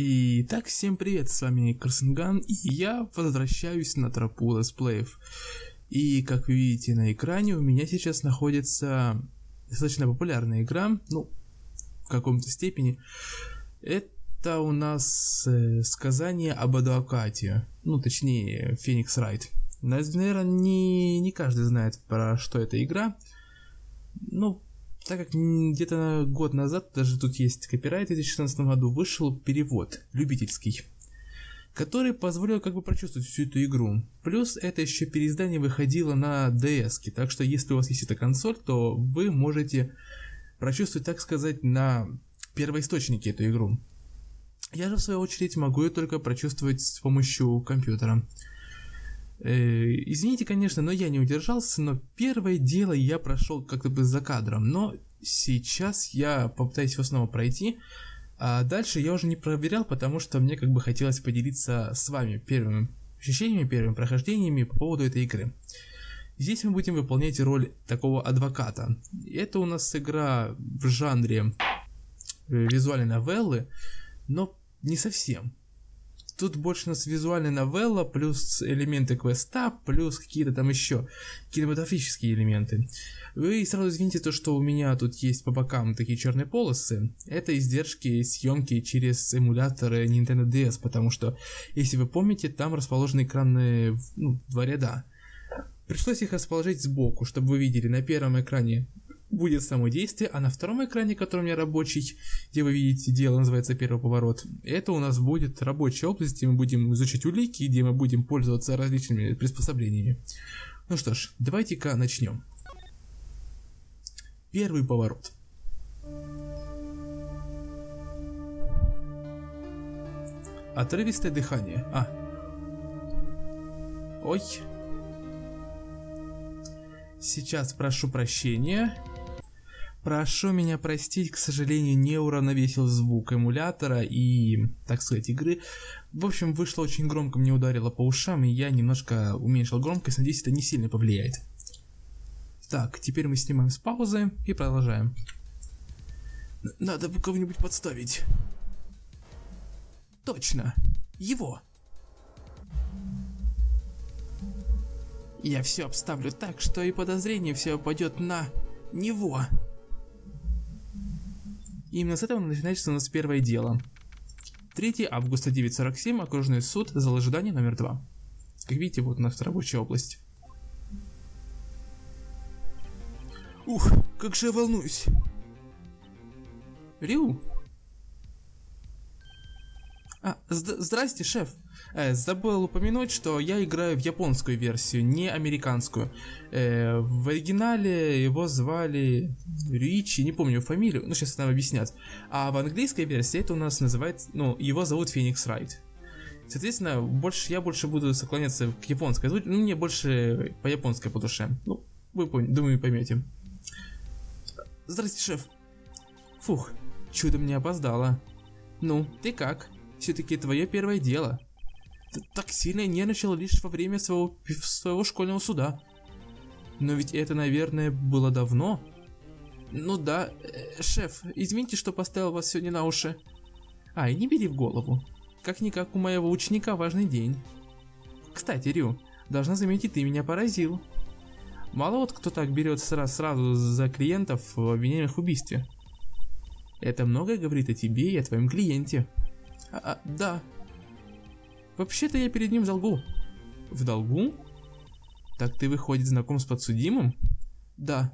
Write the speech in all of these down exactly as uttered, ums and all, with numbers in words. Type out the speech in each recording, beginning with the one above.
Итак, всем привет, с вами Carsengan, и я возвращаюсь на тропу летсплеев. И как вы видите на экране, у меня сейчас находится достаточно популярная игра, ну, в каком-то степени. Это у нас э, сказание об адвокате, ну, точнее, Феникс Райт. Наверное, не, не каждый знает, про что эта игра, ну, так как где-то год назад, даже тут есть копирайт, в две тысячи шестнадцатом году вышел перевод любительский, который позволил как бы прочувствовать всю эту игру. Плюс это еще переиздание выходило на ди эс-ке, так что если у вас есть эта консоль, то вы можете прочувствовать, так сказать, на первоисточнике эту игру. Я же в свою очередь могу ее только прочувствовать с помощью компьютера. Извините, конечно, но я не удержался, но первое дело я прошел как-то бы за кадром, но сейчас я попытаюсь его снова пройти, а дальше я уже не проверял, потому что мне как бы хотелось поделиться с вами первыми ощущениями, первыми прохождениями по поводу этой игры. Здесь мы будем выполнять роль такого адвоката. Это у нас игра в жанре визуальной новеллы, но не совсем. Тут больше у нас визуальная новелла, плюс элементы квеста, плюс какие-то там еще кинематографические элементы. Вы сразу извините то, что у меня тут есть по бокам такие черные полосы. Это издержки съемки через эмуляторы Nintendo ди эс, потому что, если вы помните, там расположены экраны, ну, два ряда. Пришлось их расположить сбоку, чтобы вы видели, на первом экране будет само действие, а на втором экране, который у меня рабочий, где вы видите, дело называется первый поворот, это у нас будет рабочая область, где мы будем изучать улики, где мы будем пользоваться различными приспособлениями. Ну что ж, давайте-ка начнем. Первый поворот. Отрывистое дыхание. А. Ой. Сейчас прошу прощения. Прошу меня простить, к сожалению, не уравновесил звук эмулятора и, так сказать, игры. В общем, вышло очень громко, мне ударило по ушам, и я немножко уменьшил громкость, надеюсь, это не сильно повлияет. Так, теперь мы снимаем с паузы и продолжаем. Надо бы кого-нибудь подставить. Точно, его. Я все обставлю так, что и подозрение все пойдет на него. Именно с этого начинается у нас первое дело. третьего августа девять сорок семь, окружной суд, зал ожидания номер два. Как видите, вот наша рабочая область. Ух, как же я волнуюсь. Рю? А, здрасте, шеф. Э, забыл упомянуть, что я играю в японскую версию, не американскую. Э, в оригинале его звали Рюичи, не помню фамилию, ну сейчас нам объяснят. А в английской версии это у нас называется, ну, его зовут Феникс Райт. Соответственно, больше, я больше буду склоняться к японской, ну, мне больше по японской по душе. Ну, вы, думаю, поймете. Здрасте, шеф. Фух, чудом не опоздала. Ну, ты как? Все-таки твое первое дело. Ты так сильно нервничал лишь во время своего, своего школьного суда. Но ведь это, наверное, было давно. Ну да, э, шеф, извините, что поставил вас сегодня на уши. А, и не бери в голову. Как-никак у моего ученика важный день. Кстати, Рю, должна заметить, ты меня поразил. Мало вот кто так берет сразу, сразу за клиентов в обвинениях в убийстве. Это многое говорит о тебе и о твоем клиенте. А, а, да. Вообще-то я перед ним в долгу. В долгу? Так ты, выходит, знаком с подсудимым? Да.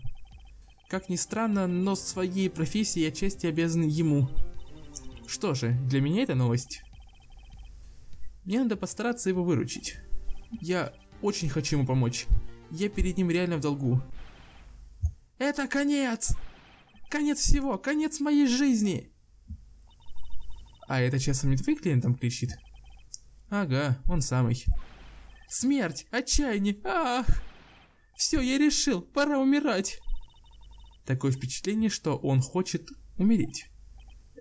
Как ни странно, но своей профессии я отчасти обязан ему. Что же, для меня это новость. Мне надо постараться его выручить. Я очень хочу ему помочь. Я перед ним реально в долгу. Это конец! Конец всего! Конец моей жизни! А это часом не твой клиент там кричит? Ага, он самый. Смерть, отчаяние, ах! Все, я решил, пора умирать. Такое впечатление, что он хочет умереть.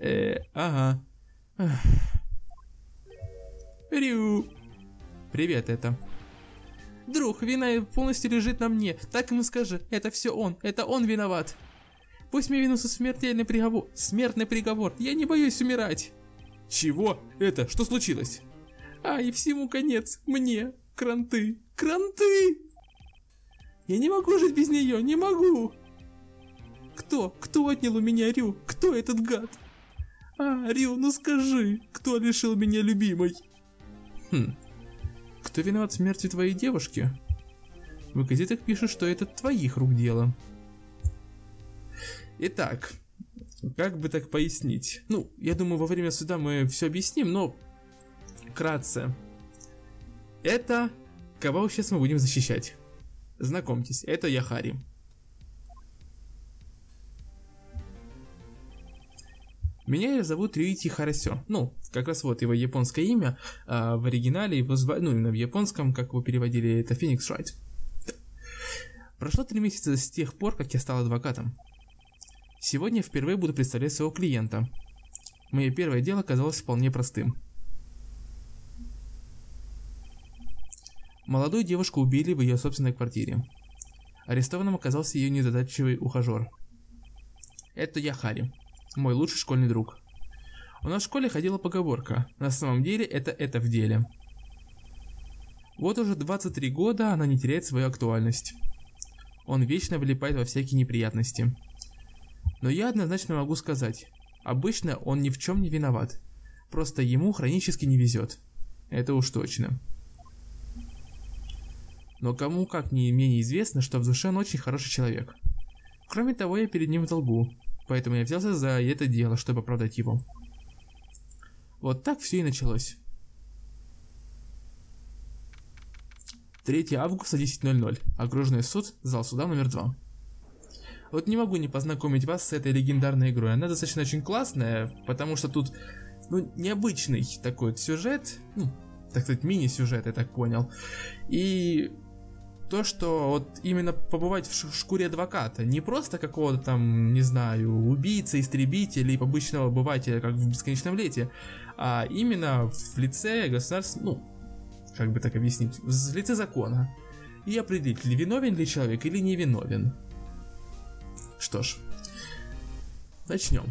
Э, ага. Ах. Рю. Привет, это. Друг, вина полностью лежит на мне. Так ему скажи, это все он, это он виноват. Пусть мне винусу смертельный приговор. Смертный приговор, я не боюсь умирать. Чего? Это, что случилось? А, и всему конец. Мне. Кранты. Кранты! Я не могу жить без нее, не могу! Кто? Кто отнял у меня Рю? Кто этот гад? А, Рю, ну скажи, кто лишил меня любимой? Хм. Кто виноват в смерти твоей девушки? В газетах пишут, что это твоих рук дело. Итак, как бы так пояснить? Ну, я думаю, во время суда мы все объясним, но вкратце. Это... Кого сейчас мы будем защищать? Знакомьтесь, это Яхари. Меня ее зовут Рюичи Хорасё. Ну, как раз вот его японское имя. А в оригинале его звали... Ну, именно в японском, как его переводили, это Феникс Райт. Прошло три месяца с тех пор, как я стал адвокатом. Сегодня я впервые буду представлять своего клиента. Мое первое дело оказалось вполне простым. Молодую девушку убили в ее собственной квартире. Арестованным оказался ее незадачливый ухажер. Этто Яхари, мой лучший школьный друг. У нас в школе ходила поговорка: на самом деле это это в деле. Вот уже двадцать три года она не теряет свою актуальность. Он вечно влипает во всякие неприятности. Но я однозначно могу сказать, обычно он ни в чем не виноват. Просто ему хронически не везет. Это уж точно. Но кому как не менее известно, что в душе он очень хороший человек. Кроме того, я перед ним в долгу, поэтому я взялся за это дело, чтобы оправдать его. Вот так все и началось. третьего августа, десять ноль-ноль. Окружной суд, зал суда номер два. Вот не могу не познакомить вас с этой легендарной игрой. Она достаточно очень классная, потому что тут, ну, необычный такой вот сюжет, ну, так сказать, мини-сюжет, я так понял. И... то, что вот именно побывать в шкуре адвоката, не просто какого-то там, не знаю, убийцы, истребителя и обычного обывателя, как в «Бесконечном лете», а именно в лице государства, ну, как бы так объяснить, в лице закона. И определить, виновен ли человек или невиновен. Что ж, начнем.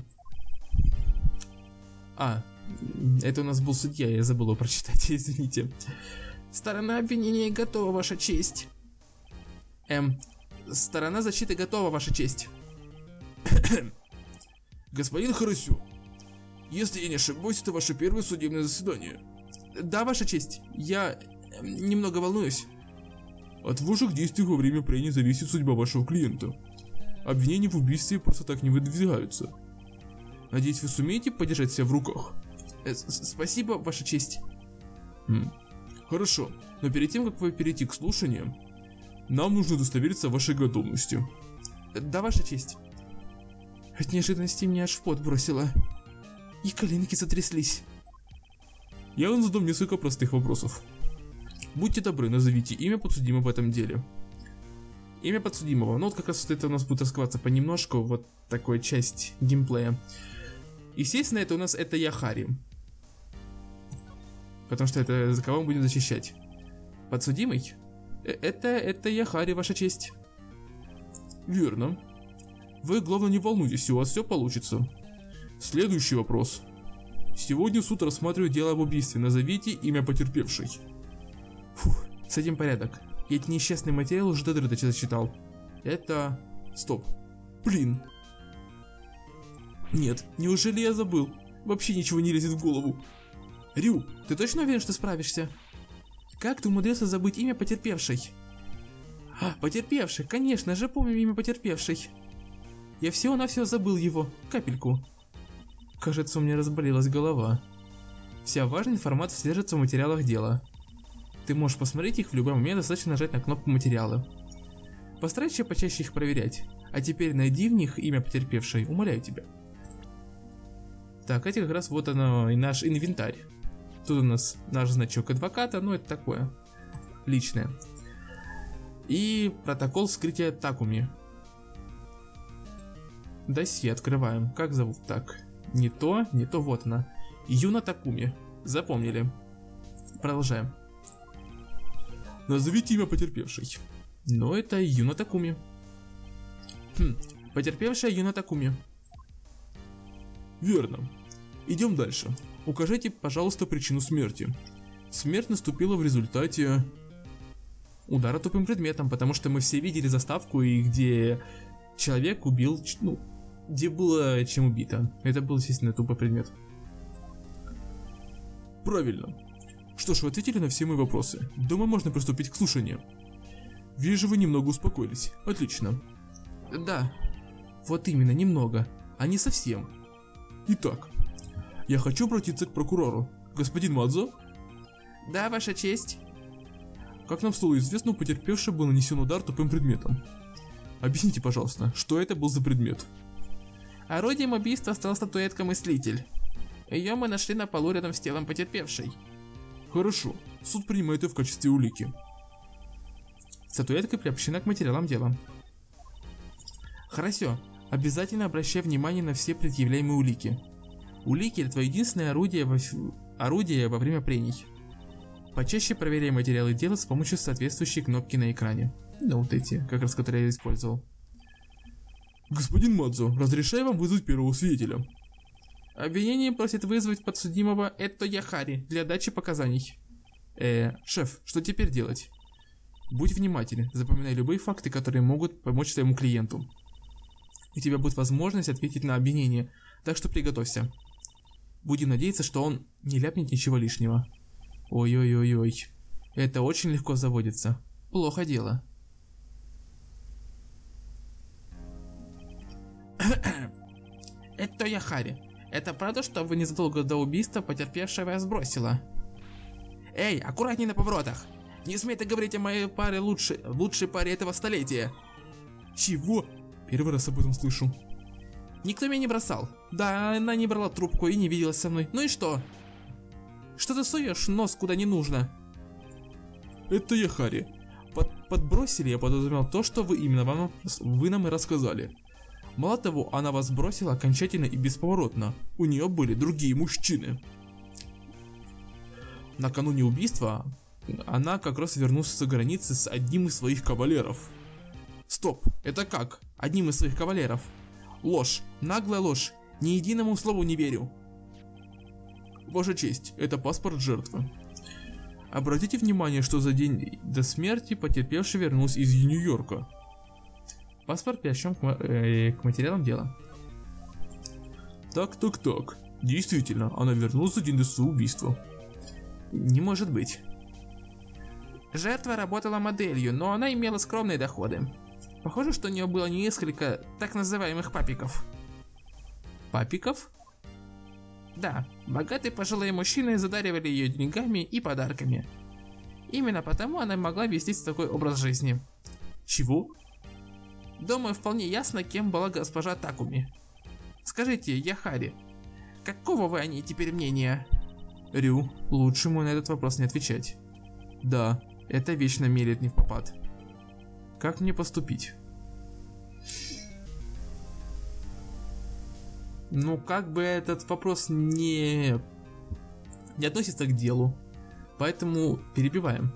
А, это у нас был судья, я забыл его прочитать, извините. Сторона обвинения готова, ваша честь. Эм, сторона защиты готова, ваша честь. Господин Хорасё, если я не ошибаюсь, это ваше первое судебное заседание. Да, ваша честь, я немного волнуюсь. От ваших действий во время прения зависит судьба вашего клиента. Обвинения в убийстве просто так не выдвигаются. Надеюсь, вы сумеете подержать себя в руках? Спасибо, ваша честь. Хорошо, но перед тем, как вы перейти к слушанию, нам нужно удостовериться в вашей готовности. Да, ваша честь. От неожиданности меня аж в пот бросило. И коленки затряслись. Я вам задам несколько простых вопросов. Будьте добры, назовите имя подсудимого в этом деле. Имя подсудимого. Ну вот как раз вот это у нас будет раскрываться понемножку. Вот такая часть геймплея. Естественно, это у нас это Яхари. Потому что это за кого мы будем защищать. Подсудимый? Это, это Яхари, ваша честь. Верно. Вы, главное, не волнуйтесь, у вас все получится. Следующий вопрос. Сегодня суд рассматривает дело об убийстве. Назовите имя потерпевшей. Фух, с этим порядок. Я этот несчастный материал уже до дыры зачитал. Это... Стоп. Блин. Нет, неужели я забыл? Вообще ничего не лезет в голову. Рю, ты точно уверен, что справишься? Как ты умудрился забыть имя потерпевшей? А, потерпевший, конечно же, помню имя потерпевшей. Я всего-навсего забыл его, капельку. Кажется, у меня разболелась голова. Вся важная информация содержится в материалах дела. Ты можешь посмотреть их в любой момент, достаточно нажать на кнопку «Материалы». Постарайся почаще их проверять. А теперь найди в них имя потерпевшей, умоляю тебя. Так, это как раз вот оно и наш инвентарь. Тут у нас наш значок адвоката, ну это такое, личное. И протокол вскрытия Такуми. Досье открываем, как зовут так? Не то, не то, вот она. Юна Такуми, запомнили. Продолжаем. Назовите имя потерпевшей. Но это Юна Такуми. Хм, потерпевшая Юна Такуми. Верно. Идем дальше. Укажите, пожалуйста, причину смерти. Смерть наступила в результате удара тупым предметом, потому что мы все видели заставку, и где человек убил, ну, где было чем убито. Это был, естественно, тупой предмет. Правильно. Что ж, вы ответили на все мои вопросы. Думаю, можно приступить к слушанию. Вижу, вы немного успокоились. Отлично. Да. Вот именно, немного. А не совсем. Итак, я хочу обратиться к прокурору. Господин Мадзо? Да, ваша честь. Как нам стало известно, у потерпевшего был нанесен удар тупым предметом. Объясните, пожалуйста, что это был за предмет? Орудием убийства стала статуэтка-мыслитель. Ее мы нашли на полу рядом с телом потерпевшей. Хорошо, суд принимает ее в качестве улики. Статуэтка приобщена к материалам дела. Хорошо, обязательно обращай внимание на все предъявляемые улики. Улики – это твое единственное орудие во, орудие во время прений. Почаще проверяй материалы дела с помощью соответствующей кнопки на экране. Да вот эти, как раз которые я использовал. Господин Мадзо, разрешаю вам вызвать первого свидетеля. Обвинение просит вызвать подсудимого Этто Яхари для дачи показаний. Э, шеф, что теперь делать? Будь внимателен, запоминай любые факты, которые могут помочь своему клиенту. У тебя будет возможность ответить на обвинение, так что приготовься. Будем надеяться, что он не ляпнет ничего лишнего. Ой-ой-ой-ой, это очень легко заводится. Плохо дело. Этто Яхари. Это правда, что вы незадолго до убийства потерпевшего сбросила? Эй, аккуратней на поворотах! Не смей ты говорить о моей паре лучшей, лучшей паре этого столетия! Чего? Первый раз об этом слышу. Никто меня не бросал. Да, она не брала трубку и не виделась со мной. Ну и что? Что ты суешь нос куда не нужно? Этто Яхари. Под, подбросили, я подозревал то, что вы именно вам, вы нам и рассказали. Мало того, она вас бросила окончательно и бесповоротно. У нее были другие мужчины. Накануне убийства она как раз вернулась со границы с одним из своих кавалеров. Стоп, это как? Одним из своих кавалеров? Ложь, наглая ложь, ни единому слову не верю. Ваша честь, это паспорт жертвы. Обратите внимание, что за день до смерти потерпевший вернулся из Нью-Йорка. Паспорт приобщен к, э, к материалам дела. Так, так, так. Действительно, она вернулась за день до убийства. Не может быть. Жертва работала моделью, но она имела скромные доходы. Похоже, что у нее было несколько так называемых папиков. Папиков? Да, богатые пожилые мужчины задаривали ее деньгами и подарками. Именно потому она могла вести такой образ жизни. Чего? Думаю, вполне ясно, кем была госпожа Такуми. Скажите, Яхари, какого вы о ней теперь мнения? Рю, лучше ему на этот вопрос не отвечать. Да, это вечно мерит не в попад. Как мне поступить? Ну, как бы этот вопрос не... не относится к делу. Поэтому перебиваем.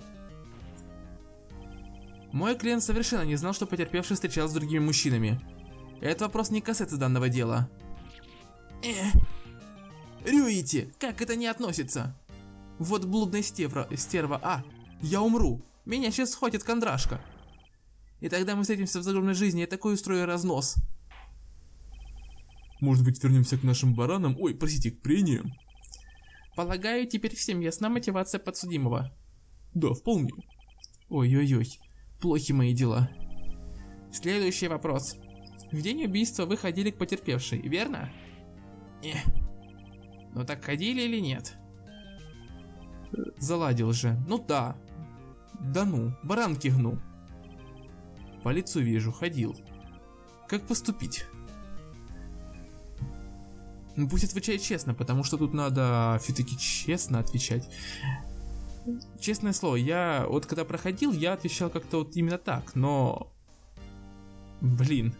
Мой клиент совершенно не знал, что потерпевший встречался с другими мужчинами. Этот вопрос не касается данного дела. Эх. Рюити, как это не относится? Вот блудная стерва, стерва, а, я умру. Меня сейчас схватит кондрашка. И тогда мы встретимся в загробной жизни, я такой устрою разнос. Может быть, вернемся к нашим баранам? Ой, простите, к прениям. Полагаю, теперь всем ясна мотивация подсудимого. Да, вполне. Ой-ой-ой. Плохи мои дела. Следующий вопрос. В день убийства вы ходили к потерпевшей, верно? Не. Ну так ходили или нет? Заладил же. Ну да. Да ну, баранки гну. По лицу вижу, ходил. Как поступить? Ну пусть отвечает честно, потому что тут надо все-таки честно отвечать. Честное слово, я вот когда проходил, я отвечал как-то вот именно так, но... Блин.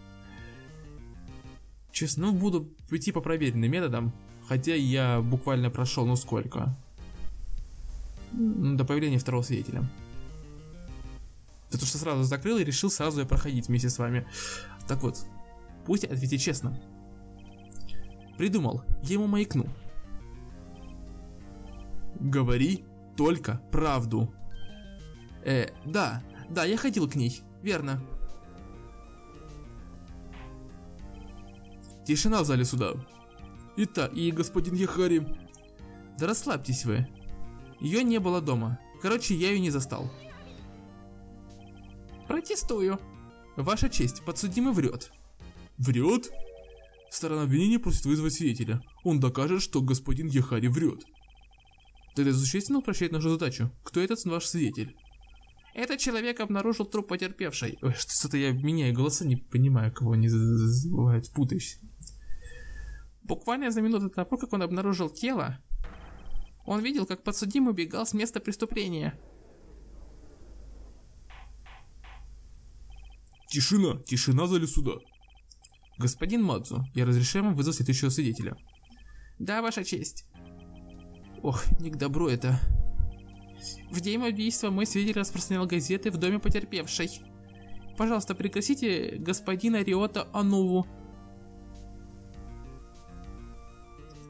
Честно, ну буду идти по проверенным методам, хотя я буквально прошел, ну сколько? До появления второго свидетеля. Потому что сразу закрыл и решил сразу я проходить вместе с вами. Так вот, пусть ответьте честно. Придумал, я ему маякну. Говори только правду. Э, да, да, я ходил к ней, верно. Тишина в зале суда. Итак, и господин Яхари. Да расслабьтесь вы. Ее не было дома. Короче, я ее не застал. Протестую. Ваша честь, подсудимый врет. Врет? Сторона обвинения просит вызвать свидетеля. Он докажет, что господин Яхари врет. Тогда существенно упрощает нашу задачу. Кто этот ваш свидетель? Этот человек обнаружил труп потерпевшей. Ой, что-то я меняю голоса, не понимаю, кого они забывают, путаюсь. Буквально за минуту до того, как он обнаружил тело, он видел, как подсудимый убегал с места преступления. Тишина! Тишина в зале суда! Господин Мадзу, я разрешаю вам вызвать следующего свидетеля. Да, ваша честь. Ох, не к добру это. В день убийства мой свидетель распространял газеты в доме потерпевшей. Пожалуйста, пригласите господина Риота Анову.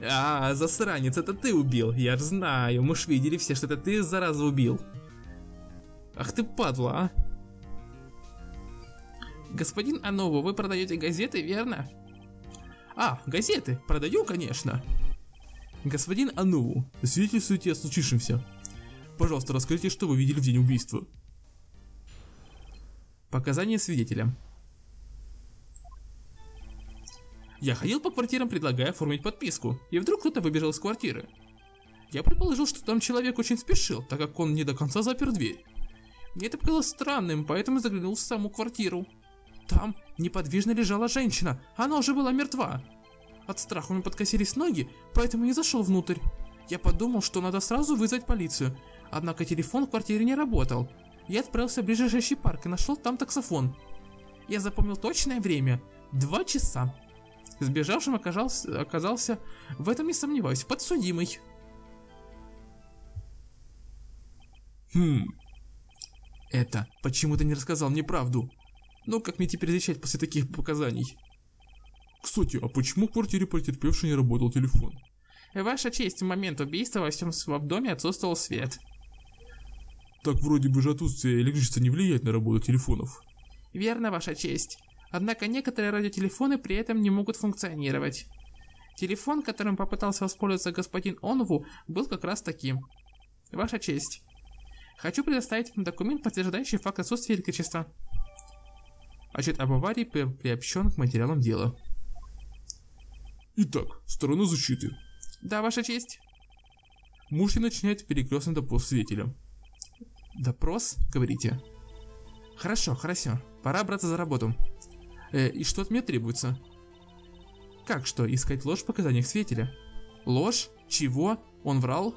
А, засранец, это ты убил. Я же знаю, мы ж видели все, что это ты, зараза, убил. Ах ты падла, а. Господин Анову, вы продаете газеты, верно? А, газеты, продаю, конечно. Господин Анову, свидетельствуйте о случившемся. Пожалуйста, расскажите, что вы видели в день убийства. Показания свидетеля. Я ходил по квартирам, предлагая оформить подписку, и вдруг кто-то выбежал из квартиры. Я предположил, что там человек очень спешил, так как он не до конца запер дверь. Мне это показалось странным, поэтому заглянул в саму квартиру. Там неподвижно лежала женщина, она уже была мертва. От страха у меня подкосились ноги, поэтому не зашел внутрь. Я подумал, что надо сразу вызвать полицию, однако телефон в квартире не работал. Я отправился в ближайший парк и нашел там таксофон. Я запомнил точное время – два часа. Сбежавшим оказался, оказался, в этом не сомневаюсь, подсудимый. Хм, это почему ты не рассказал мне правду? Ну, как мне теперь отвечать после таких показаний? Кстати, а почему в квартире потерпевшей не работал телефон? Ваша честь, в момент убийства во всем доме отсутствовал свет. Так вроде бы же отсутствие электричества не влияет на работу телефонов. Верно, ваша честь. Однако некоторые радиотелефоны при этом не могут функционировать. Телефон, которым попытался воспользоваться господин Онву, был как раз таким. Ваша честь. Хочу предоставить вам документ, подтверждающий факт отсутствия электричества. Отчет об аварии приобщен к материалам дела. Итак, сторона защиты. Да, ваша честь. Можете начинать перекрестный допрос свидетеля. Допрос, говорите. Хорошо, хорошо. Пора браться за работу. Э, и что от меня требуется? Как что, искать ложь в показаниях свидетеля? Ложь? Чего? Он врал?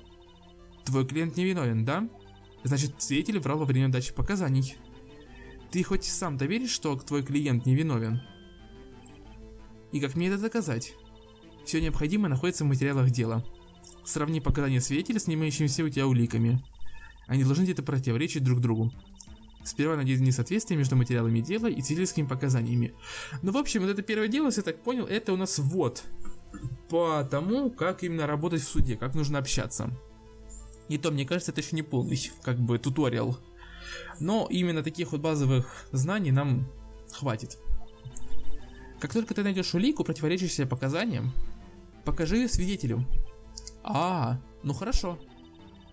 Твой клиент невиновен, да? Значит, свидетель врал во время дачи показаний. Ты хоть сам доверишь, что твой клиент невиновен? И как мне это доказать? Все необходимое находится в материалах дела. Сравни показания свидетеля с имеющимися у тебя уликами. Они должны где-то противоречить друг другу. Сперва найди несоответствие между материалами дела и свидетельскими показаниями. Ну, в общем, вот это первое дело, если я так понял, это у нас вот. По тому, как именно работать в суде, как нужно общаться. И то, мне кажется, это еще не полный, как бы, туториал. Но именно таких вот базовых знаний нам хватит. Как только ты найдешь улику, противоречащую показаниям, покажи ее свидетелю. А, ну хорошо.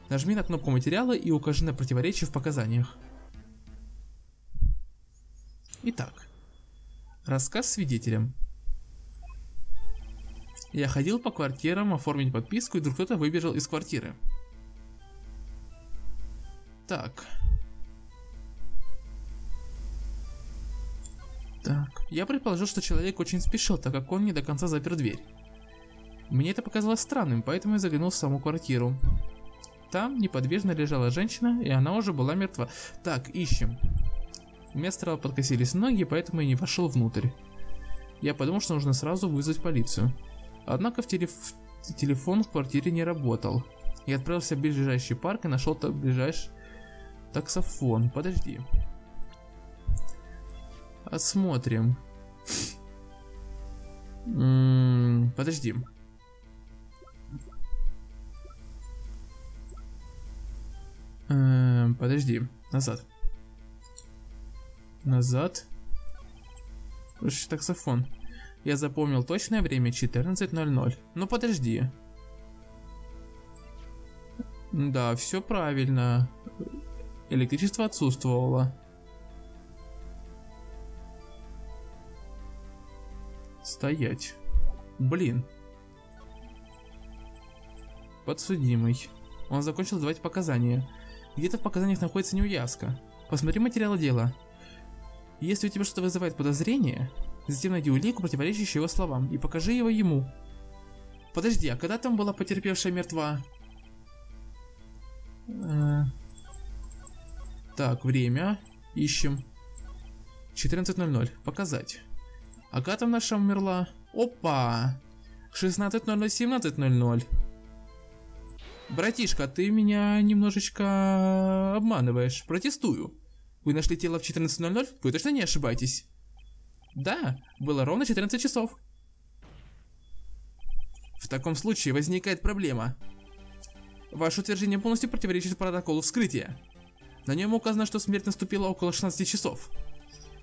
Нажми на кнопку материала и укажи на противоречие в показаниях. Итак, рассказ свидетелям. Я ходил по квартирам оформить подписку, и вдруг кто-то выбежал из квартиры. Так. Так. Я предположил, что человек очень спешил, так как он не до конца запер дверь. Мне это показалось странным, поэтому я заглянул в саму квартиру. Там неподвижно лежала женщина, и она уже была мертва. Так, ищем. У меня сразу подкосились ноги, поэтому я не вошел внутрь. Я подумал, что нужно сразу вызвать полицию. Однако в телеф... телефон в квартире не работал. Я отправился в ближайший парк и нашел так ближайший таксофон. Подожди. Осмотрим. Подожди. подожди. Назад. Назад. Слушай, таксофон. Я запомнил точное время четырнадцать ноль ноль. Ну подожди. Да, все правильно. Электричество отсутствовало. Стоять. Блин. Подсудимый. Он закончил давать показания. Где-то в показаниях находится неуязвка. Посмотри материалы дела. Если у тебя что-то вызывает подозрение, затем найди улику, противоречащую его словам, и покажи его ему. Подожди, а когда там была потерпевшая мертва? Э-э- так, время. Ищем. четырнадцать ноль ноль. Показать. А когда там наша умерла? Опа! шестнадцать ноль ноль, семнадцать ноль ноль. Братишка, ты меня немножечко обманываешь. Протестую. Вы нашли тело в четырнадцать ноль ноль? Вы точно не ошибаетесь? Да, было ровно четырнадцать часов. В таком случае возникает проблема. Ваше утверждение полностью противоречит протоколу вскрытия. На нем указано, что смерть наступила около шестнадцати часов.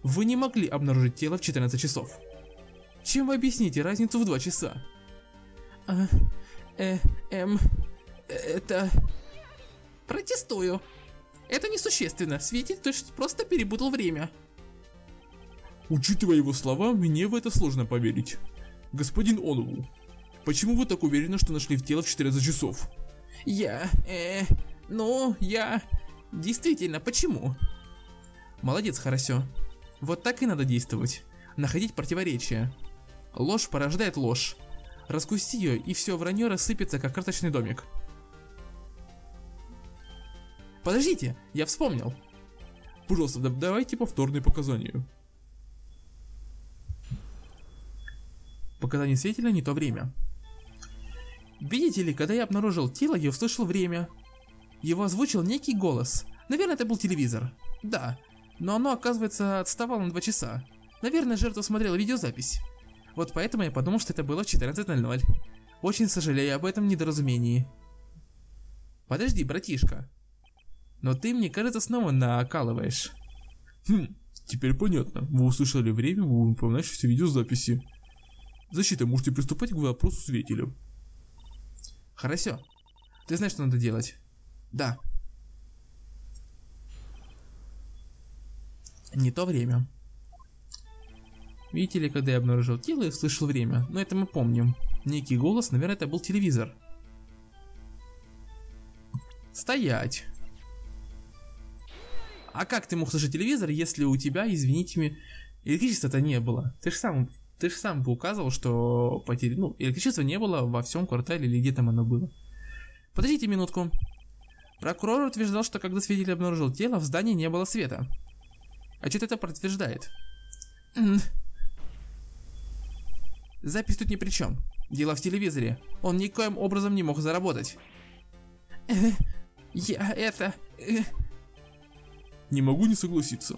Вы не могли обнаружить тело в четырнадцать часов. Чем вы объясните разницу в два часа? А, э, эм... Это... Протестую. Это несущественно. Свидетель просто перепутал время. Учитывая его слова, мне в это сложно поверить. Господин Онову, почему вы так уверены, что нашли тело в четырнадцать часов? Я... Э, ну, я... Действительно, почему? Молодец, Хорасё. Вот так и надо действовать. Находить противоречия. Ложь порождает ложь. Раскуси ее, и все вранье рассыпется, как карточный домик. Подождите, я вспомнил. Пожалуйста, давайте повторные показания. Показания свидетеля не то время. Видите ли, когда я обнаружил тело, я услышал время. Его озвучил некий голос. Наверное, это был телевизор. Да, но оно, оказывается, отставало на два часа. Наверное, жертва смотрела видеозапись. Вот поэтому я подумал, что это было в четырнадцать ноль ноль. Очень сожалею об этом недоразумении. Подожди, братишка. Но ты, мне кажется, снова накалываешь. Хм, теперь понятно. Вы услышали время, вы упоминаете все видеозаписи. Защита, можете приступать к вопросу свидетеля. Хорошо. Ты знаешь, что надо делать? Да. Не то время. Видите ли, когда я обнаружил тело и услышал время. Но это мы помним. Некий голос, наверное, это был телевизор. Стоять. А как ты мог слышать телевизор, если у тебя, извините меня, электричества-то не было? Ты же сам, ты же сам указывал, что потери... ну, электричества не было во всем квартале или где там оно было. Подождите минутку. Прокурор утверждал, что когда свидетель обнаружил тело, в здании не было света. А что-то это подтверждает. Запись тут ни при чем. Дело в телевизоре. Он никоим образом не мог заработать. Я это... Не могу не согласиться.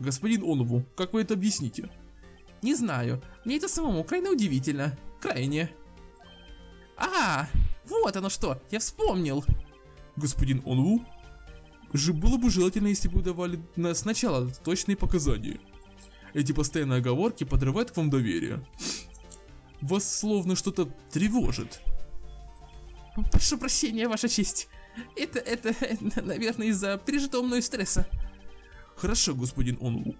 Господин Онову, как вы это объясните? Не знаю. Мне это самому крайне удивительно. Крайне. А, вот оно что. Я вспомнил. Господин Онову, же было бы желательно, если бы вы давали сначала точные показания. Эти постоянные оговорки подрывают к вам доверие. Вас словно что-то тревожит. Прошу прощения, ваша честь. Это, это, это наверное, из-за пережитого мной стресса. Хорошо, господин Онову.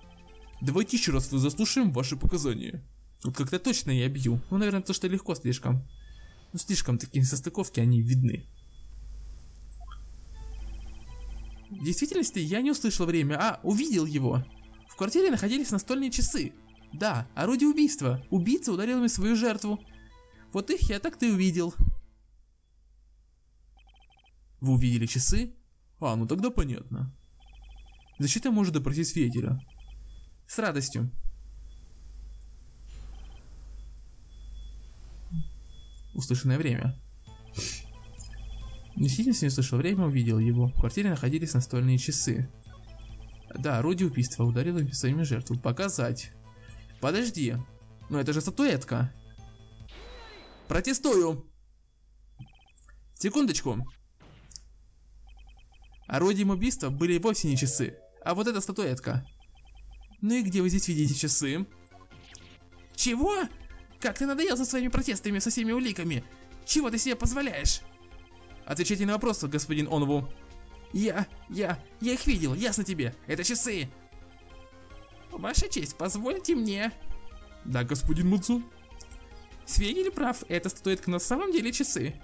Давайте еще раз заслушаем ваши показания. Вот как-то точно я бью. Ну, наверное, то, что легко слишком. Ну, слишком такие состыковки, они видны. В действительности я не услышал время, а увидел его. В квартире находились настольные часы. Да, орудие убийства. Убийца ударил им свою жертву. Вот их я так-то и увидел. Вы увидели часы? А, ну тогда понятно. Защита может допросить свидетеля. С радостью. Услышанное время. Действительно, не услышал время, увидел его. В квартире находились настольные часы. Да, орудие убийства ударило своими жертвами. Показать. Подожди. Но это же статуэтка. Протестую. Секундочку. Орудием убийства были вовсе не часы, а вот эта статуэтка. Ну и где вы здесь видите часы? Чего? Как ты надоел со своими протестами, со всеми уликами? Чего ты себе позволяешь? Отвечайте на вопросы, господин Онову. Я, я, я их видел, ясно тебе, это часы. Ваша честь, позвольте мне. Да, господин Муцу. Свидетель прав, эта статуэтка на самом деле часы.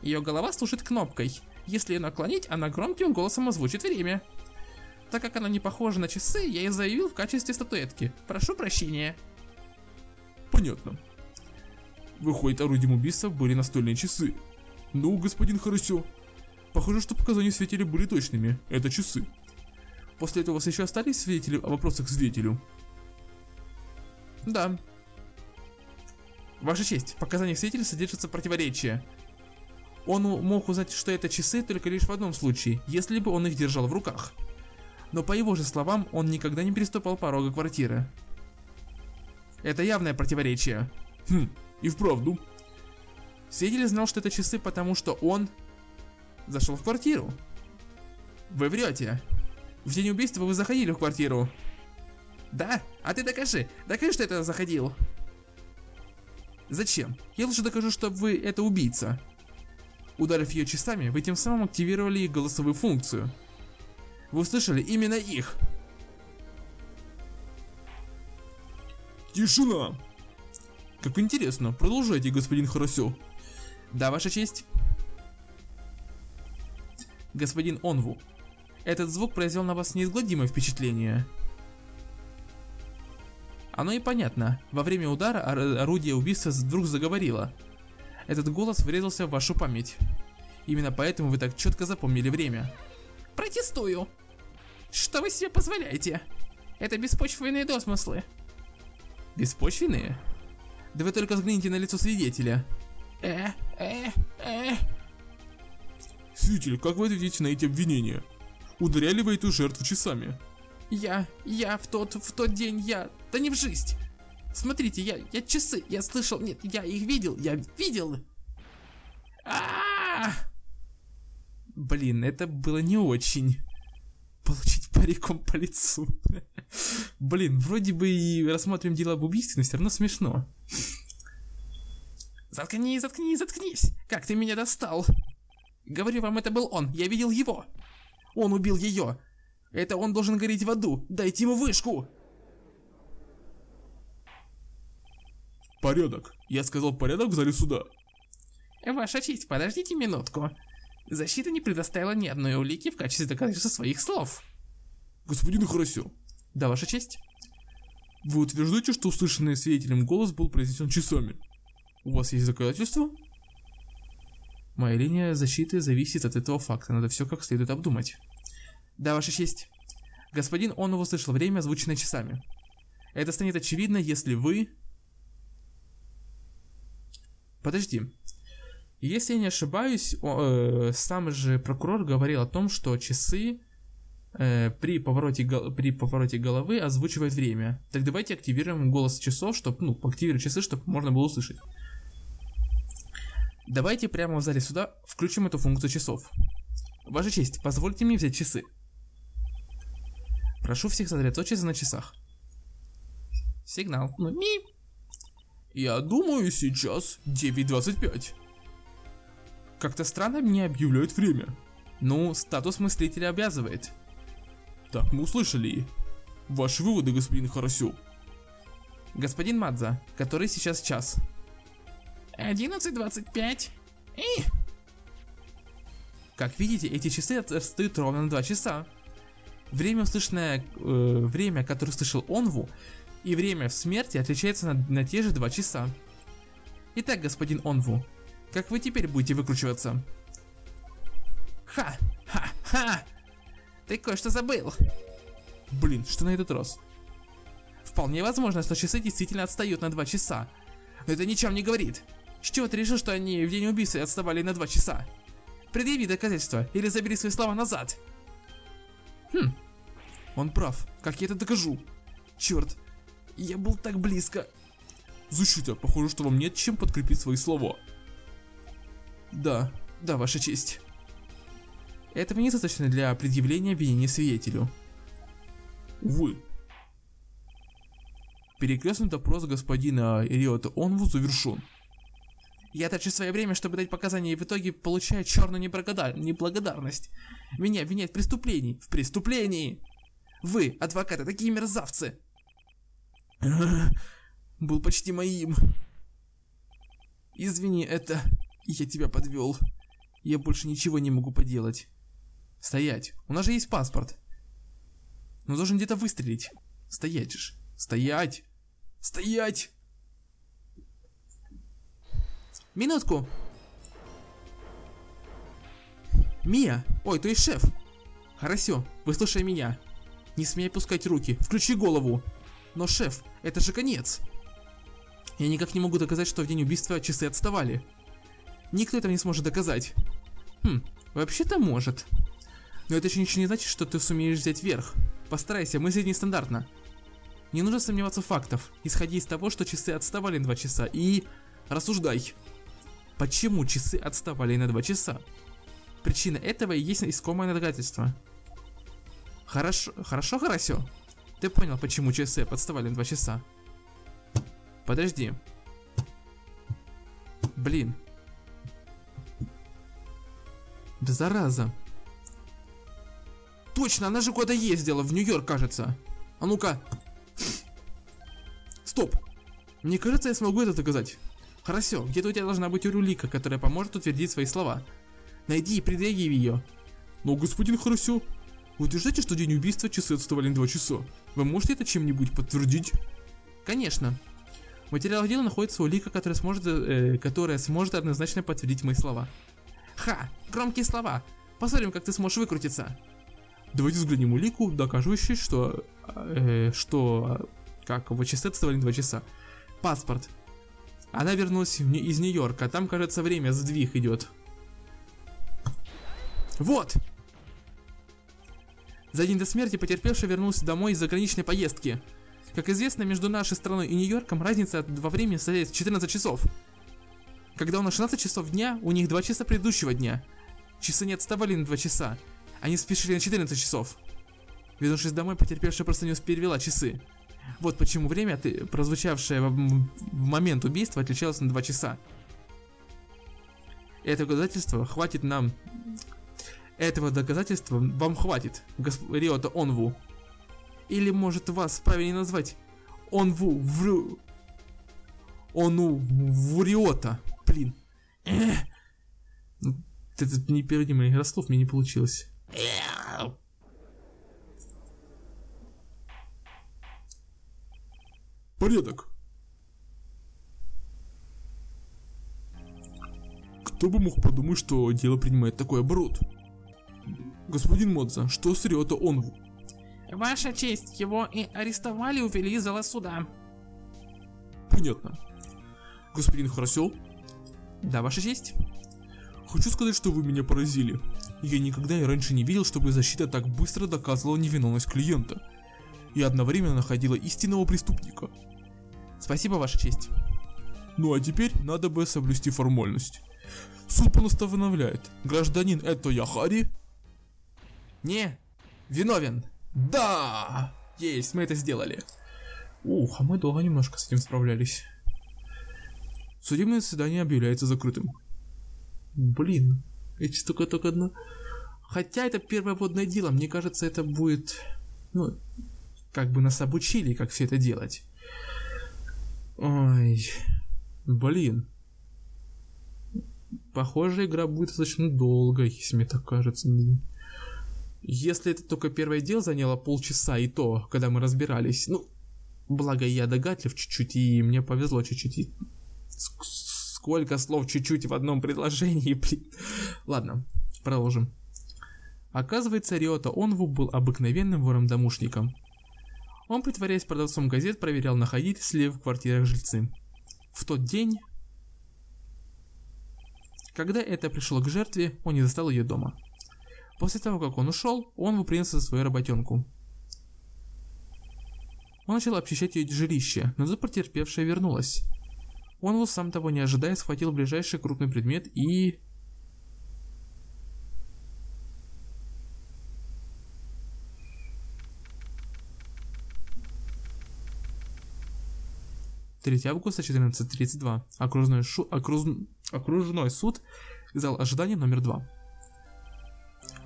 Ее голова служит кнопкой. Если ее наклонить, она громким голосом озвучит время. Так как она не похожа на часы, я ее заявил в качестве статуэтки. Прошу прощения. Понятно. Выходит, орудием убийства были настольные часы. Ну, господин Хорасё. Похоже, что показания свидетелей были точными. Это часы. После этого у вас еще остались свидетели о вопросах к свидетелю? Да. Ваша честь, в показаниях свидетелей содержится противоречие. Он мог узнать, что это часы, только лишь в одном случае, если бы он их держал в руках. Но по его же словам, он никогда не переступал порога квартиры. Это явное противоречие. Хм, и вправду. Свидетель знал, что это часы, потому что он зашел в квартиру. Вы врете. В день убийства вы заходили в квартиру. Да? А ты докажи. Докажи, что это заходил. Зачем? Я лучше докажу, что вы это убийца. Ударив ее часами, вы тем самым активировали их голосовую функцию. Вы услышали именно их. Тишина! Как интересно, продолжайте, господин Хорасё. Да, ваша честь. Господин Онву, этот звук произвел на вас неизгладимое впечатление. Оно и понятно. Во время удара орудие убийства вдруг заговорило. Этот голос врезался в вашу память. Именно поэтому вы так четко запомнили время. Протестую! Что вы себе позволяете? Это беспочвенные домыслы. Беспочвенные? Да вы только взгляните на лицо свидетеля. Э, э, э. Свидетель, как вы ответите на эти обвинения? Ударяли вы эту жертву часами? Я, я в тот, в тот день, я... Да не в жизнь! Смотрите, я, я часы, я слышал, нет, я их видел, я видел! А-а-а! Блин, это было не очень. Получить париком по лицу. Блин, вроде бы и рассматриваем дело об убийстве, но все равно смешно. Заткнись, заткнись, заткнись! Как ты меня достал! Говорю вам, это был он, я видел его! Он убил ее! Это он должен гореть в аду! Дайте ему вышку! Порядок! Я сказал порядок в зале суда! Ваша честь, подождите минутку. Защита не предоставила ни одной улики в качестве доказательства своих слов. Господин Хорасё. Да, ваша честь. Вы утверждаете, что услышанный свидетелем голос был произнесен часами? У вас есть доказательства? Моя линия защиты зависит от этого факта. Надо все как следует обдумать. Да, ваша честь. Господин Онов услышал время, озвученное часами. Это станет очевидно, если вы... Подожди. Если я не ошибаюсь, о, э, сам же прокурор говорил о том, что часы э, при, повороте, при повороте головы озвучивают время. Так давайте активируем голос часов, чтобы, ну, активируем часы, чтобы можно было услышать. Давайте прямо в зале суда включим эту функцию часов. Ваша честь, позвольте мне взять часы. Прошу всех сосредоточиться на часах. Сигнал. Ну, ми. Я думаю, сейчас девять двадцать пять. Как-то странно мне объявляют время. Ну, статус мыслителя обязывает. Так, мы услышали. Ваши выводы, господин Хорасё. Господин Мадза, который сейчас час? одиннадцать двадцать пять. И... Как видите, эти часы отстают ровно на два часа. Время, услышанное, э, время, которое слышал Онву, и время в смерти отличается на, на те же два часа. Итак, господин Онву, как вы теперь будете выкручиваться? Ха! Ха! Ха! Ты кое-что забыл! Блин, что на этот раз? Вполне возможно, что часы действительно отстают на два часа. Но это ничем не говорит. С чего ты решил, что они в день убийства отставали на два часа? Предъяви доказательства или забери свои слова назад. Хм. Он прав. Как я это докажу? Черт. Я был так близко. Защита, похоже, что вам нет чем подкрепить свои слова. Да, да, ваша честь. Этого недостаточно для предъявления обвинения свидетелю. Увы. Перекрестный допрос господина Риота Анову завершен. Я трачу свое время, чтобы дать показания, и в итоге получаю черную неблагодарность. Меня обвиняют в преступлении. В преступлении! Вы, адвокаты, такие мерзавцы! Был почти моим. Извини, это... Я тебя подвел. Я больше ничего не могу поделать. Стоять. У нас же есть паспорт. Но должен где-то выстрелить. Стоять же. Стоять. Стоять. Минутку. Мия. Ой, то есть шеф. Хорошо, выслушай меня. Не смей опускать руки. Включи голову. Но, шеф, это же конец. Я никак не могу доказать, что в день убийства часы отставали. Никто этого не сможет доказать. Хм, вообще-то может. Но это еще ничего не значит, что ты сумеешь взять верх. Постарайся мыслить нестандартно. Не нужно сомневаться в фактах. Исходи из того, что часы отставали на два часа, и... рассуждай. Почему часы отставали на два часа? Причина этого и есть искомое доказательство. Хорошо, хорошо, Хорасё? Ты понял, почему часы отставали на два часа? Подожди. Блин. Да зараза. Точно, она же куда-то ездила, в Нью-Йорк, кажется. А ну-ка. Стоп. Мне кажется, я смогу это доказать. Хорошо, где-то у тебя должна быть улика, которая поможет утвердить свои слова. Найди и предъяви ее. Но, господин Хорасё, вы утверждаете, что день убийства часы отставали на два часа? Вы можете это чем-нибудь подтвердить? Конечно. В материалах дела находится улика, которая сможет, э, которая сможет однозначно подтвердить мои слова. Ха! Громкие слова! Посмотрим, как ты сможешь выкрутиться. Давайте взглянем улику, докажущую, что... Э, что... Как его часы отставали на два часа. Паспорт. Она вернулась из Нью-Йорка. Там, кажется, время сдвиг идет. Вот! За день до смерти потерпевший вернулся домой из заграничной поездки. Как известно, между нашей страной и Нью-Йорком разница во времени составляет четырнадцать часов. Когда у нас шестнадцать часов дня, у них два часа предыдущего дня. Часы не отставали на два часа. Они спешили на четырнадцать часов. Вернувшись домой, потерпевшая просто не перевела часы. Вот почему время, прозвучавшее в момент убийства, отличалось на два часа. Этого доказательства хватит нам... Этого доказательства вам хватит, госп... Риота Анову. Или, может, вас правильнее назвать Онву... Врю... Ону... Вриота. Блин. Этот непереводимый игрослов мне не получилось. Порядок. Кто бы мог подумать, что дело принимает такой оборот? Господин Модза, что с Риота Анову? Ваша честь, его и арестовали и увели из зала суда. Понятно. Господин Хорасё? Да, ваша честь. Хочу сказать, что вы меня поразили. Я никогда и раньше не видел, чтобы защита так быстро доказывала невиновность клиента. И одновременно находила истинного преступника. Спасибо, ваша честь. Ну а теперь надо бы соблюсти формальность. Суд постановляет. Гражданин Этто Яхари... Не, виновен. Да! Есть, мы это сделали. Ух, а мы долго немножко с этим справлялись. Судебное заседание объявляется закрытым. Блин, эти штука только одна. Хотя это первое водное дело, мне кажется, это будет... Ну, как бы нас обучили, как все это делать. Ой, блин. Похоже, игра будет достаточно долго, если мне так кажется. Если это только первое дело заняло полчаса, и то, когда мы разбирались. Ну, благо я догадлив чуть-чуть, и мне повезло чуть-чуть. И... Сколько слов чуть-чуть в одном предложении, блин. Ладно, продолжим. Оказывается, Риота Анову был обыкновенным вором-домушником. Он, притворяясь продавцом газет, проверял, находились ли в квартирах жильцы. В тот день, когда это пришло к жертве, он не застал ее дома. После того, как он ушел, он принялся за свою работенку. Он начал обчищать ее жилище, но потерпевшая вернулась. Он, сам того не ожидая, схватил ближайший крупный предмет и... третьего августа четырнадцать тридцать два. Окружной, шу... Окруж... Окружной суд. Зал ожидания номер два.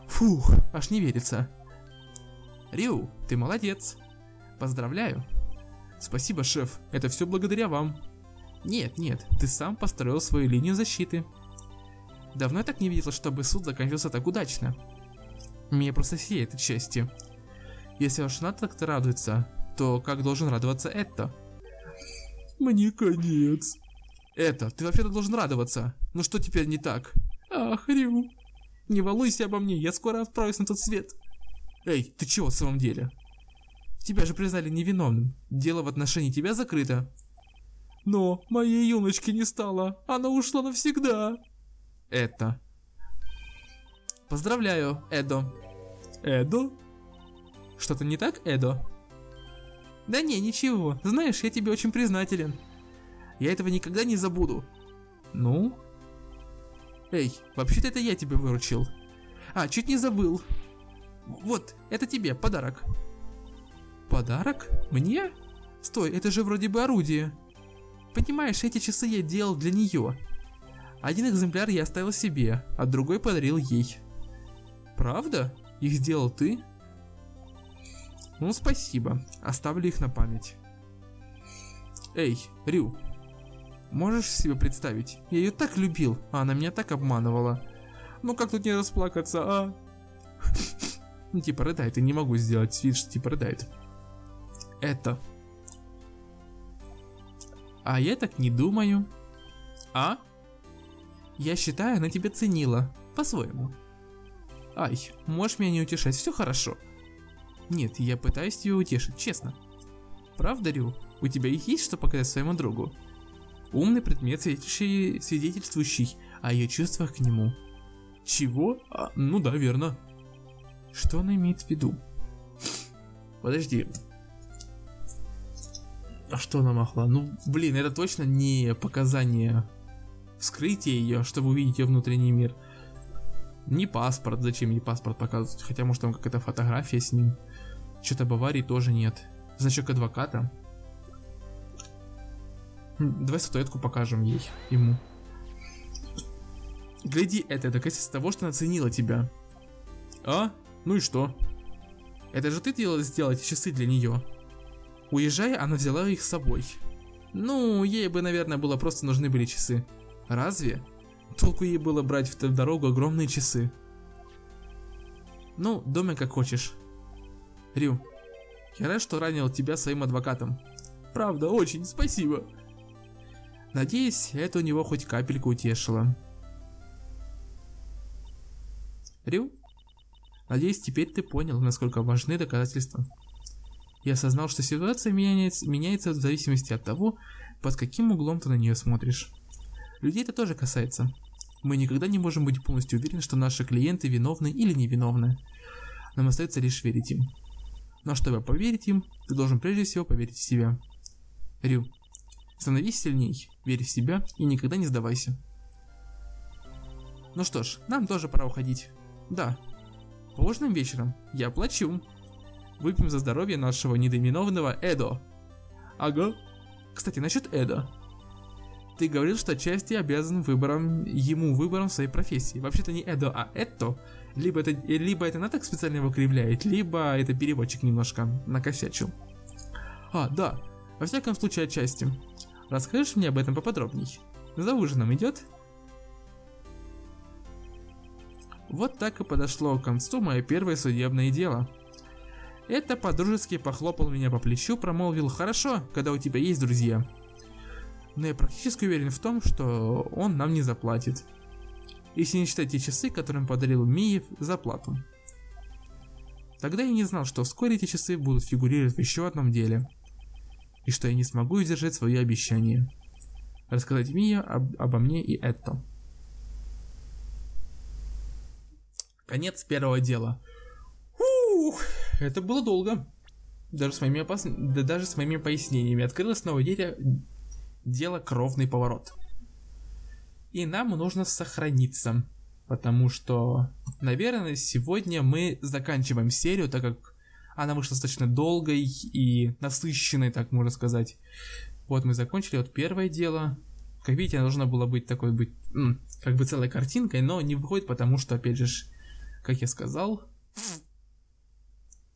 Фух, аж не верится. Рю, ты молодец. Поздравляю. Спасибо, шеф. Это все благодаря вам. Нет, нет, ты сам построил свою линию защиты. Давно я так не видела, чтобы суд заканчивался так удачно. Мне просто сияет от счастья. Если ваш нат так радуется, то как должен радоваться Этто? Мне конец. Этто, ты вообще-то должен радоваться. Ну что теперь не так? Ах, Рю. Не волнуйся обо мне, я скоро отправлюсь на тот свет. Эй, ты чего в самом деле? Тебя же признали невиновным. Дело в отношении тебя закрыто. Но моей юночки не стало. Она ушла навсегда. Этто. Поздравляю, Эдо. Эдо? Что-то не так, Эдо? Да не, ничего. Знаешь, я тебе очень признателен. Я этого никогда не забуду. Ну? Эй, вообще-то это я тебе выручил. А, чуть не забыл. Вот, это тебе подарок. Подарок? Мне? Стой, это же вроде бы орудие. Понимаешь, эти часы я делал для нее. Один экземпляр я оставил себе, а другой подарил ей. Правда? Их сделал ты? Ну, спасибо. Оставлю их на память. Эй, Рю. Можешь себе представить? Я ее так любил, а она меня так обманывала. Ну, как тут не расплакаться, а? Ну, типа рыдает, я не могу сделать вид, что типа рыдает. Это... А я так не думаю. А? Я считаю, она тебя ценила. По-своему. Ай, можешь меня не утешать, все хорошо. Нет, я пытаюсь тебя утешить, честно. Правда, Рю? У тебя есть что показать своему другу? Умный предмет, свидетельствующий о ее чувствах к нему. Чего? А, ну да, верно. Что она имеет в виду? Подожди. А что она махла? Ну, блин, это точно не показание вскрытия ее, чтобы увидеть ее внутренний мир. Не паспорт. Зачем ей паспорт показывать? Хотя, может, там какая-то фотография с ним. Что-то Баварии тоже нет. Значок адвоката. Давай статуэтку покажем ей, ему. Гляди, это доказательство того, что она ценила тебя. А? Ну и что? Это же ты делала сделать часы для нее. Уезжая, она взяла их с собой. Ну, ей бы, наверное, было просто нужны были часы. Разве? Толку ей было брать в дорогу огромные часы. Ну, думай как хочешь. Рю, я рад, что ранил тебя своим адвокатом. Правда, очень, спасибо. Надеюсь, это у него хоть капельку утешило. Рю, надеюсь, теперь ты понял, насколько важны доказательства. Я осознал, что ситуация меняется, меняется в зависимости от того, под каким углом ты на нее смотришь. Людей это тоже касается. Мы никогда не можем быть полностью уверены, что наши клиенты виновны или невиновны. Нам остается лишь верить им. Но чтобы поверить им, ты должен прежде всего поверить в себя. Рю, становись сильней, верь в себя и никогда не сдавайся. Ну что ж, нам тоже пора уходить. Да, поужинаем вечером. Я плачу. Выпьем за здоровье нашего недоминованного Эдо. Ага. Кстати, насчет Эдо. Ты говорил, что отчасти обязан выбором, ему выбором своей профессии. Вообще-то не Эдо, а Этто. Либо это, либо это она так специально его кривляет, либо это переводчик немножко накосячил. А, да. Во всяком случае, отчасти. Расскажешь мне об этом поподробней? За ужином идет? Вот так и подошло к концу мое первое судебное дело. Это по-дружески похлопал меня по плечу, промолвил: «Хорошо, когда у тебя есть друзья». Но я практически уверен в том, что он нам не заплатит. Если не считать те часы, которым подарил Миев за плату. Тогда я не знал, что вскоре эти часы будут фигурировать в еще одном деле. И что я не смогу сдержать свое обещание. Рассказать Мия об, обо мне и Этто. Конец первого дела. Ух, это было долго. Даже с моими, опас... да, даже с моими пояснениями. Открылось новое дело... Дело кровный поворот. И нам нужно сохраниться. Потому что, наверное, сегодня мы заканчиваем серию, так как она вышла достаточно долгой и насыщенной, так можно сказать. Вот мы закончили, вот первое дело. Как видите, она должна была быть такой, быть, как бы целой картинкой, но не выходит, потому что, опять же, как я сказал,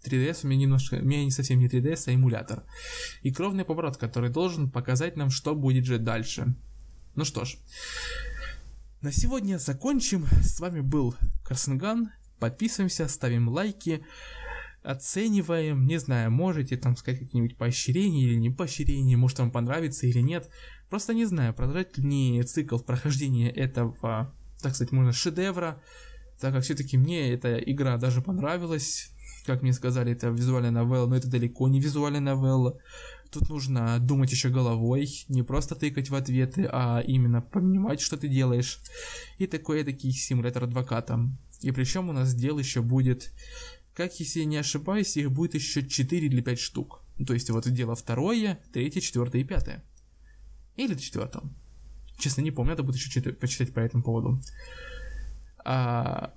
три ди эс у меня немножко, у меня не совсем не три ди эс, а эмулятор. И кровный поворот, который должен показать нам, что будет же дальше. Ну что ж, на сегодня закончим. С вами был Carsengan. Подписываемся, ставим лайки, оцениваем, не знаю, можете там сказать какие-нибудь поощрения или не поощрения, может вам понравится или нет. Просто не знаю, продолжать ли цикл прохождения этого, так сказать, можно шедевра, так как все-таки мне эта игра даже понравилась. Как мне сказали, это визуальная новелла, но это далеко не визуальная новелла. Тут нужно думать еще головой, не просто тыкать в ответы, а именно понимать, что ты делаешь. И такой такие симулятор адвоката. И причем у нас дел еще будет, как если я не ошибаюсь, их будет еще четыре или пять штук. То есть вот дело второе, третье, четвертое и пятое. Или четвертое. Честно, не помню, надо будет еще читать, почитать по этому поводу. А...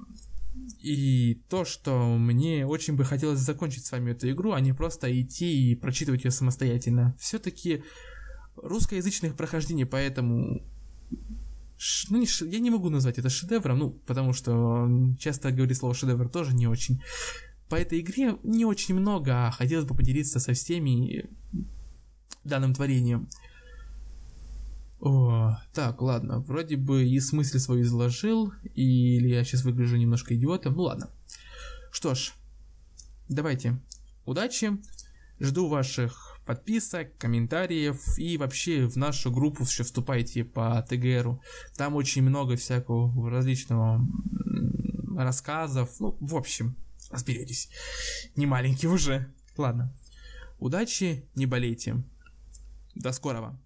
И то, что мне очень бы хотелось закончить с вами эту игру, а не просто идти и прочитывать ее самостоятельно. Все-таки русскоязычных прохождений, поэтому... Ш... Ну, не ш... я не могу назвать это шедевром, ну, потому что часто говорить слово шедевр тоже не очень. По этой игре не очень много, а хотелось бы поделиться со всеми данным творением. О, так, ладно, вроде бы и смысл свой изложил, или я сейчас выгляжу немножко идиотом, ну ладно. Что ж, давайте, удачи, жду ваших подписок, комментариев, и вообще в нашу группу еще вступайте по тэ гэ эру, там очень много всякого различного рассказов, ну, в общем, разберитесь, не маленький уже, ладно. Удачи, не болейте, до скорого.